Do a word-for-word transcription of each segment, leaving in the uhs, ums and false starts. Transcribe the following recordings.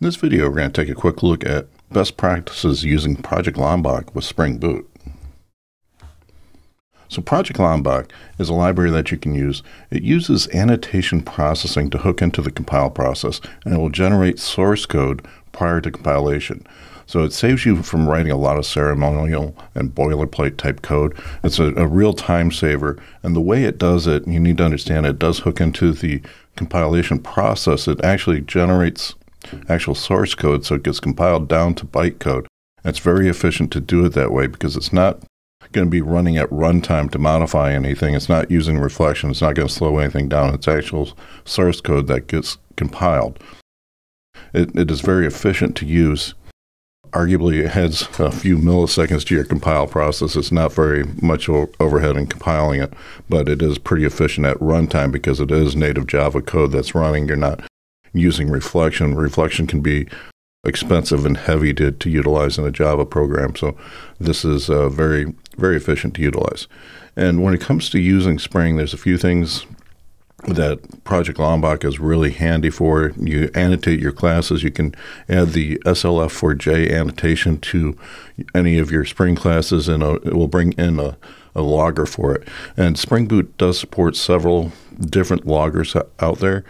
In this video, we're going to take a quick look at best practices using Project Lombok with Spring Boot. So Project Lombok is a library that you can use. It uses annotation processing to hook into the compile process, and it will generate source code prior to compilation. So it saves you from writing a lot of ceremonial and boilerplate type code. It's a, a real time saver. And the way it does it, you need to understand it does hook into the compilation process. It actually generates actual source code, so it gets compiled down to bytecode. It's very efficient to do it that way because it's not going to be running at runtime to modify anything. It's not using reflection. It's not going to slow anything down. It's actual source code that gets compiled. It, it is very efficient to use. Arguably, it adds a few milliseconds to your compile process. It's not very much overhead in compiling it, but it is pretty efficient at runtime because it is native Java code that's running. You're not using reflection. Reflection can be expensive and heavy to, to utilize in a Java program. So this is uh, very, very efficient to utilize. And when it comes to using Spring, there's a few things that Project Lombok is really handy for. You annotate your classes. You can add the S L F four J annotation to any of your Spring classes, and a, it will bring in a, a logger for it. And Spring Boot does support several different loggers out there.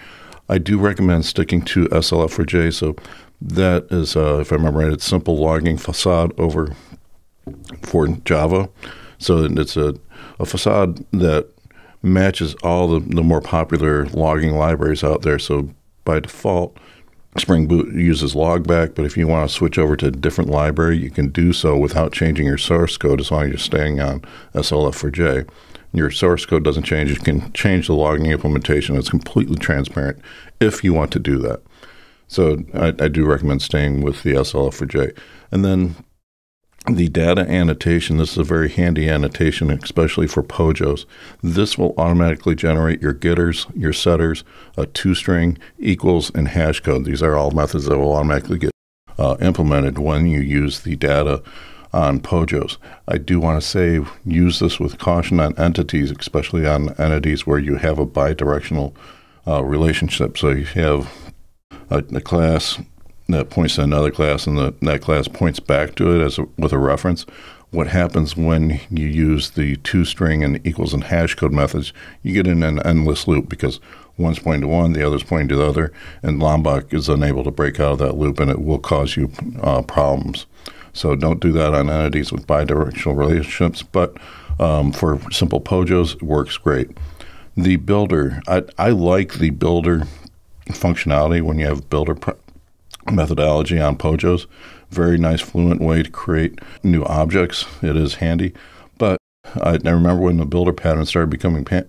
I do recommend sticking to S L F four J. So that is, uh, if I remember right, it's simple logging facade over for Java. So it's a, a facade that matches all the, the more popular logging libraries out there. So by default, Spring Boot uses Logback, but if you want to switch over to a different library, you can do so without changing your source code as long as you're staying on S L F four J. Your source code doesn't change. You can change the logging implementation. It's completely transparent if you want to do that. So I, I do recommend staying with the S L F four J. And then the data annotation, this is a very handy annotation, especially for P O J Os. This will automatically generate your getters, your setters, a two-string, equals, and hash code. These are all methods that will automatically get uh, implemented when you use the data on P O J Os. I do want to say, use this with caution on entities, especially on entities where you have a bidirectional uh, relationship. So you have a, a class that points to another class, and the, that class points back to it as a, with a reference. What happens when you use the two-string and equals and hash code methods, you get in an endless loop because one's pointing to one, the other's pointing to the other, and Lombok is unable to break out of that loop, and it will cause you uh, problems. So don't do that on entities with bidirectional relationships, but um, for simple P O J Os, it works great. The builder, I, I like the builder functionality when you have builder methodology on P O J Os. Very nice, fluent way to create new objects. It is handy. But I, I remember when the builder pattern started becoming pa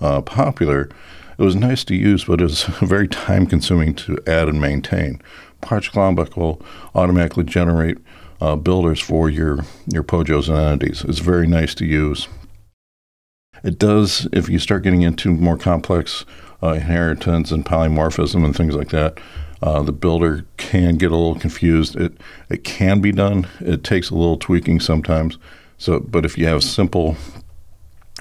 uh, popular, it was nice to use, but it was very time-consuming to add and maintain. Project Lombok will automatically generate uh, builders for your, your P O J Os and entities. It's very nice to use. It does, if you start getting into more complex uh, inheritance and polymorphism and things like that, Uh, the builder can get a little confused. It it can be done. It takes a little tweaking sometimes. So, but if you have simple,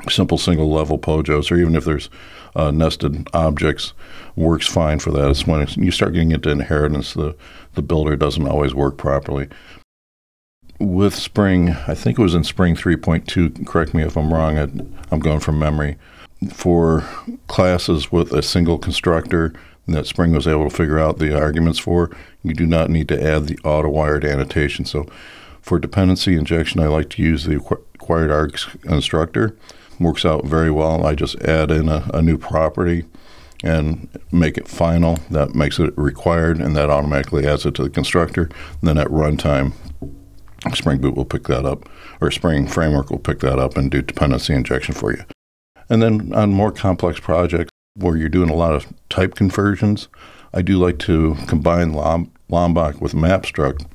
simple single level P O J Os, or even if there's uh, nested objects, works fine for that. It's when it's, you start getting into inheritance, the the builder doesn't always work properly. With Spring, I think it was in Spring three point two. Correct me if I'm wrong. I, I'm going from memory. For classes with a single constructor that Spring was able to figure out the arguments for, you do not need to add the auto-wired annotation. So for dependency injection, I like to use the RequiredArgsConstructor. Works out very well. I just add in a, a new property and make it final. That makes it required, and that automatically adds it to the constructor. And then at runtime, Spring Boot will pick that up, or Spring Framework will pick that up and do dependency injection for you. And then on more complex projects, where you're doing a lot of type conversions, I do like to combine Lomb Lombok with MapStruct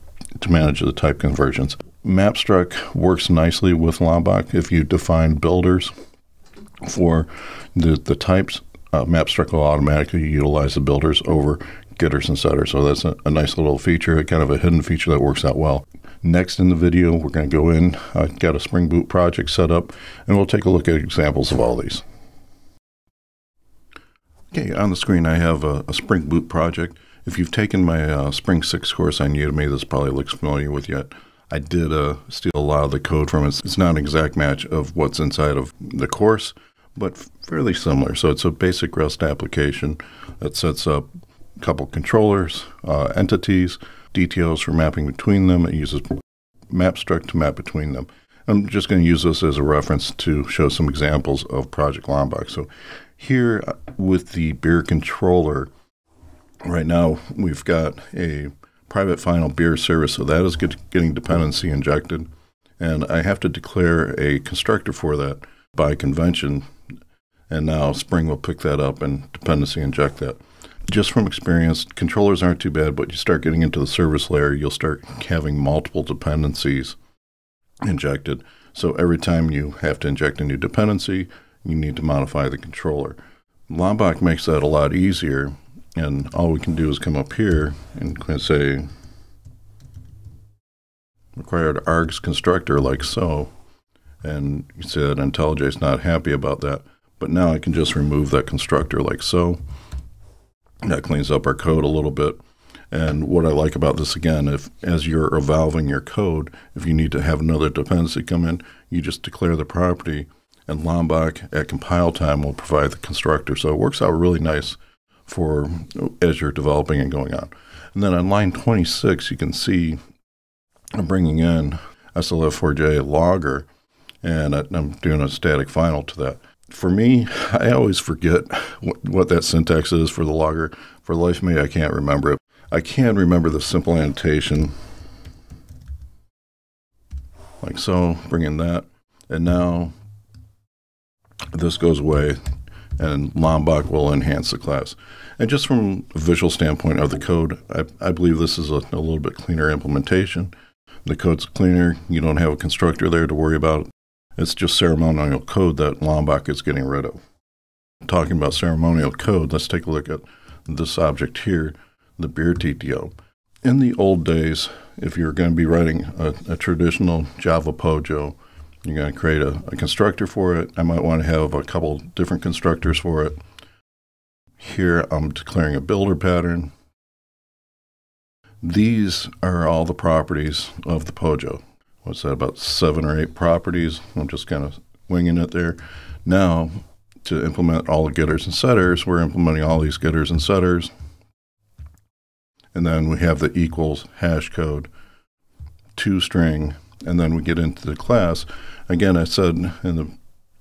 to manage the type conversions. MapStruct works nicely with Lombok. If you define builders for the, the types, uh, MapStruct will automatically utilize the builders over getters and setters. So that's a, a nice little feature, kind of a hidden feature that works out well. Next in the video, we're going to go in. I've got a Spring Boot project set up, and we'll take a look at examples of all these. Okay, on the screen I have a, a Spring Boot project. If you've taken my uh, Spring six course on Udemy, this probably looks familiar with you. I did uh, steal a lot of the code from it. It's not an exact match of what's inside of the course, but fairly similar. So it's a basic REST application that sets up a couple controllers, uh, entities, D T Os for mapping between them. It uses MapStruct to map between them. I'm just going to use this as a reference to show some examples of Project Lombok. So here with the beer controller, right now we've got a private final beer service, so that is getting dependency injected. And I have to declare a constructor for that by convention. And now Spring will pick that up and dependency inject that. Just from experience, controllers aren't too bad, but you start getting into the service layer, you'll start having multiple dependencies injected. So every time you have to inject a new dependency, you need to modify the controller. Lombok makes that a lot easier, and all we can do is come up here and say required args constructor, like so, and you said IntelliJ is not happy about that, but now I can just remove that constructor like so. That cleans up our code a little bit. And what I like about this, again, if as you're evolving your code, if you need to have another dependency come in, you just declare the property, and Lombok at compile time will provide the constructor. So it works out really nice for as you're developing and going on. And then on line twenty-six, you can see I'm bringing in S L F four J logger, and I'm doing a static final to that. For me, I always forget what, what that syntax is for the logger. For life of me, I can't remember it. I can remember the simple annotation, like so, bring in that. And now this goes away, and Lombok will enhance the class. And just from a visual standpoint of the code, I, I believe this is a, a little bit cleaner implementation. The code's cleaner. You don't have a constructor there to worry about. It's just ceremonial code that Lombok is getting rid of. Talking about ceremonial code, let's take a look at this object here, the BeerDTO. In the old days, if you're going to be writing a, a traditional Java POJO, you're going to create a, a constructor for it. I might want to have a couple different constructors for it. Here, I'm declaring a builder pattern. These are all the properties of the POJO. What's that, about seven or eight properties? I'm just kind of winging it there. Now, to implement all the getters and setters, we're implementing all these getters and setters. And then we have the equals hash code to string, and then we get into the class. Again, I said in the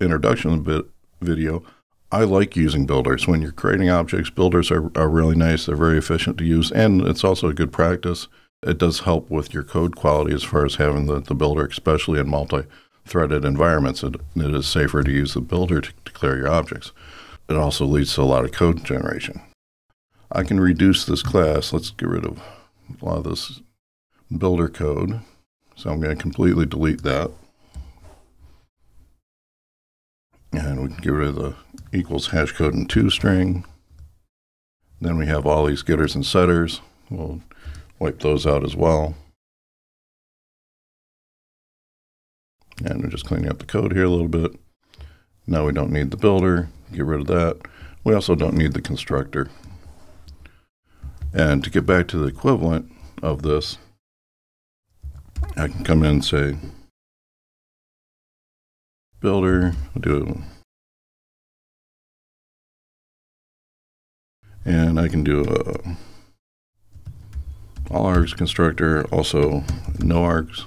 introduction of the video, I like using builders. When you're creating objects, builders are, are really nice. They're very efficient to use, and it's also a good practice. It does help with your code quality as far as having the, the builder, especially in multi-threaded environments. It, it is safer to use the builder to declare your objects. It also leads to a lot of code generation. I can reduce this class. Let's get rid of a lot of this builder code. So I'm going to completely delete that. And we can get rid of the equals hash code and to string. Then we have all these getters and setters. We'll wipe those out as well. And we're just cleaning up the code here a little bit. Now we don't need the builder. Get rid of that. We also don't need the constructor. And to get back to the equivalent of this, I can come in and say builder, I'll do it. And I can do a all args constructor, also no args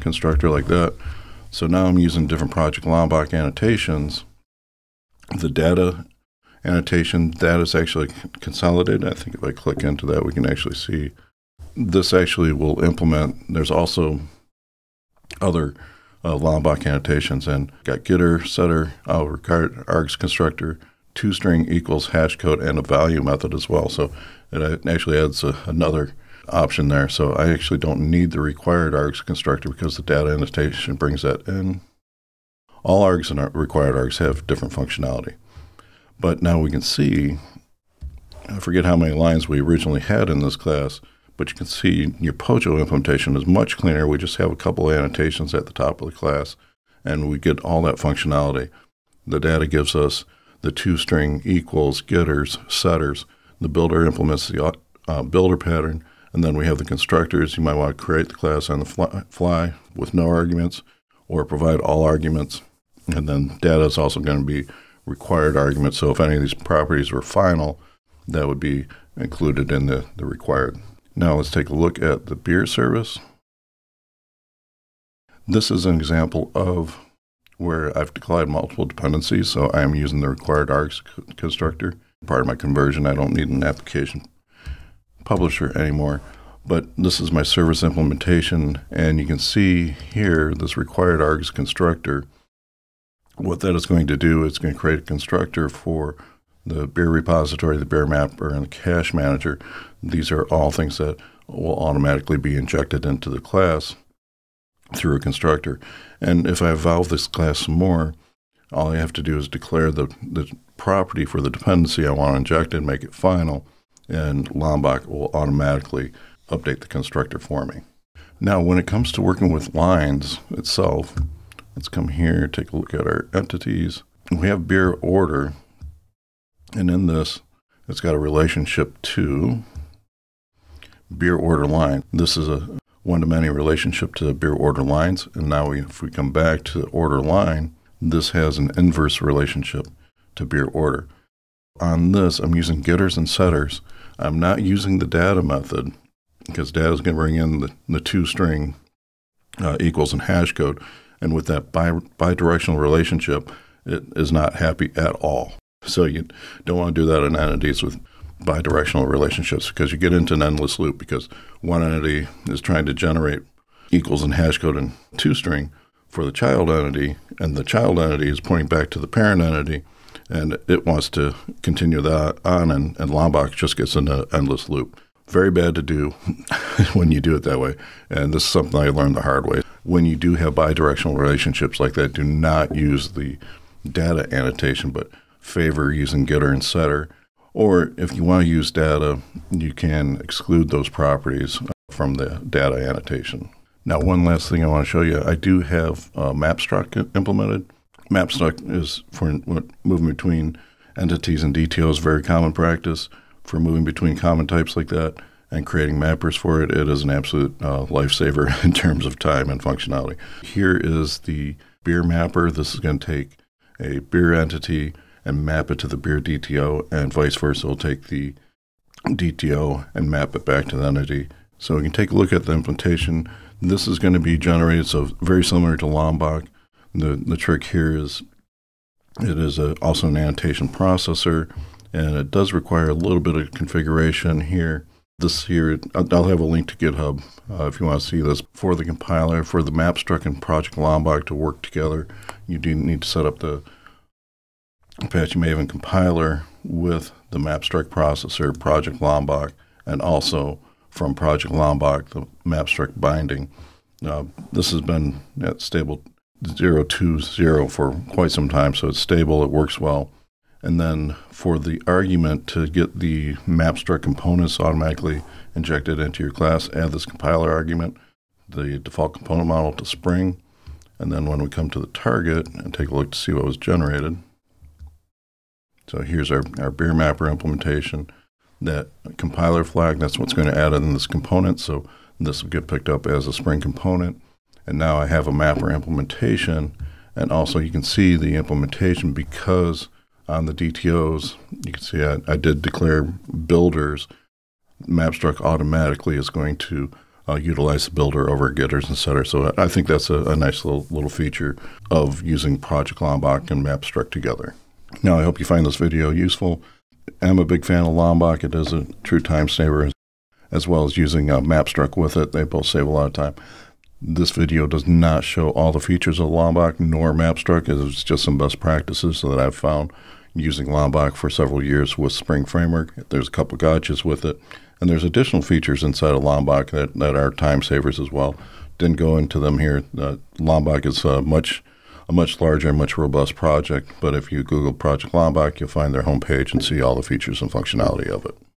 constructor, like that. So now I'm using different Project Lombok annotations. The data annotation, that is actually consolidated. I think if I click into that, we can actually see this actually will implement. There's also other uh, Lombok annotations, and got getter, setter, uh, required args constructor, to string equals hash code, and a value method as well. So it actually adds a, another option there. So I actually don't need the required args constructor because the data annotation brings that in. All args and required args have different functionality. But now we can see, I forget how many lines we originally had in this class, but you can see your POJO implementation is much cleaner. We just have a couple annotations at the top of the class, and we get all that functionality. The data gives us the to string equals getters, setters. The builder implements the uh, builder pattern, and then we have the constructors. You might want to create the class on the fly, fly with no arguments, or provide all arguments. And then data is also going to be required arguments. So if any of these properties were final, that would be included in the, the required. Now let's take a look at the beer service. This is an example of where I've declined multiple dependencies. So I am using the required args constructor. Part of my conversion, I don't need an application publisher anymore. But this is my service implementation. And you can see here, this required args constructor, what that is going to do, it's going to create a constructor for the beer repository, the beer mapper, and the cache manager. These are all things that will automatically be injected into the class through a constructor. And if I evolve this class some more, all I have to do is declare the, the property for the dependency I want to inject and make it final, and Lombok will automatically update the constructor for me. Now, when it comes to working with lines itself, let's come here, take a look at our entities. We have beer order, and in this, it's got a relationship to beer order line. This is a one-to-many relationship to beer order lines. And now we, if we come back to the order line, this has an inverse relationship to beer order. On this, I'm using getters and setters. I'm not using the data method because data is going to bring in the, the two-string uh, equals and hash code. And with that bi bidirectional relationship, it is not happy at all. So you don't want to do that in entities with bidirectional relationships because you get into an endless loop because one entity is trying to generate equals and hash code and two-string for the child entity, and the child entity is pointing back to the parent entity, and it wants to continue that on, and, and Lombok just gets in an endless loop. Very bad to do when you do it that way, and this is something I learned the hard way. When you do have bidirectional relationships like that, do not use the data annotation, but favor using getter and setter. Or if you want to use data, you can exclude those properties from the data annotation. Now, one last thing I want to show you, I do have uh, MapStruct implemented. MapStruct is for moving between entities and D T Os, very common practice for moving between common types like that and creating mappers for it. It is an absolute uh, lifesaver in terms of time and functionality. Here is the beer mapper. This is going to take a beer entity and map it to the BeerDTO, and vice versa. It'll take the D T O and map it back to the entity. So we can take a look at the implementation. This is going to be generated, so very similar to Lombok. The, the trick here is it is a, also an annotation processor, and it does require a little bit of configuration here. This here, I'll have a link to GitHub uh, if you want to see this. For the compiler, for the MapStruct and Project Lombok to work together, you do need to set up the Apache Maven compiler with the MapStruct processor, Project Lombok, and also from Project Lombok, the MapStruct binding. Uh, this has been at stable zero two zero for quite some time, so it's stable, it works well. And then for the argument to get the MapStruct components automatically injected into your class, add this compiler argument, the default component model to Spring, and then when we come to the target and take a look to see what was generated, so here's our, our beer mapper implementation. That compiler flag, that's what's going to add in this component. So this will get picked up as a Spring component. And now I have a mapper implementation. And also you can see the implementation because on the D T Os, you can see I, I did declare builders. MapStruct automatically is going to uh, utilize the builder over getters and setters. So I think that's a, a nice little, little feature of using Project Lombok and MapStruct together. Now, I hope you find this video useful. I'm a big fan of Lombok. It is a true time saver, as well as using uh, MapStruct with it. They both save a lot of time. This video does not show all the features of Lombok nor MapStruct. It's just some best practices that I've found using Lombok for several years with Spring Framework. There's a couple of gotchas with it, and there's additional features inside of Lombok that, that are time savers as well. Didn't go into them here. Uh, Lombok is uh, much... a much larger, much robust project, but if you Google Project Lombok, you'll find their homepage and see all the features and functionality of it.